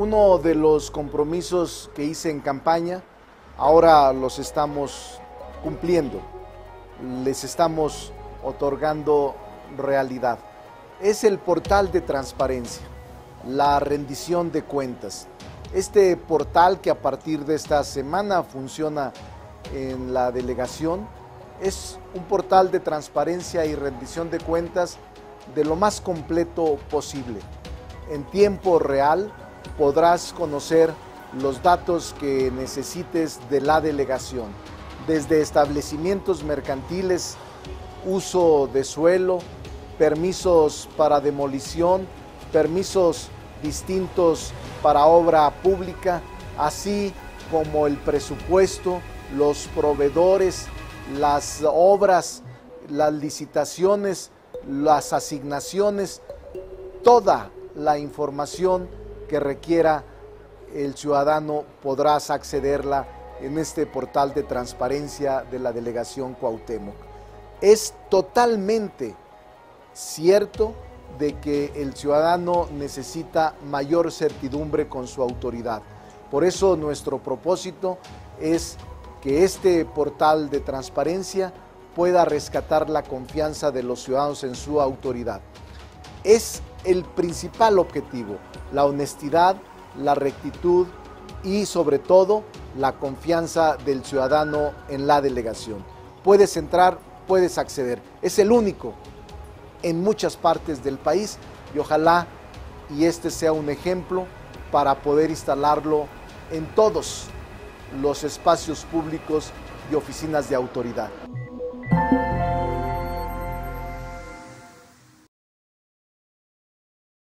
Uno de los compromisos que hice en campaña, ahora los estamos cumpliendo, les estamos otorgando realidad. Es el portal de transparencia, la rendición de cuentas. Este portal que a partir de esta semana funciona en la delegación, es un portal de transparencia y rendición de cuentas de lo más completo posible. En tiempo real podrás conocer los datos que necesites de la delegación, desde establecimientos mercantiles, uso de suelo, permisos para demolición, permisos distintos para obra pública, así como el presupuesto, los proveedores, las obras, las licitaciones, las asignaciones, toda la información que requiera el ciudadano podrás accederla en este portal de transparencia de la Delegación Cuauhtémoc. Es totalmente cierto de que el ciudadano necesita mayor certidumbre con su autoridad. Por eso nuestro propósito es que este portal de transparencia pueda rescatar la confianza de los ciudadanos en su autoridad. Es el principal objetivo, la honestidad, la rectitud y sobre todo la confianza del ciudadano en la delegación. Puedes entrar, puedes acceder. Es el único en muchas partes del país y ojalá y este sea un ejemplo para poder instalarlo en todos los espacios públicos y oficinas de autoridad.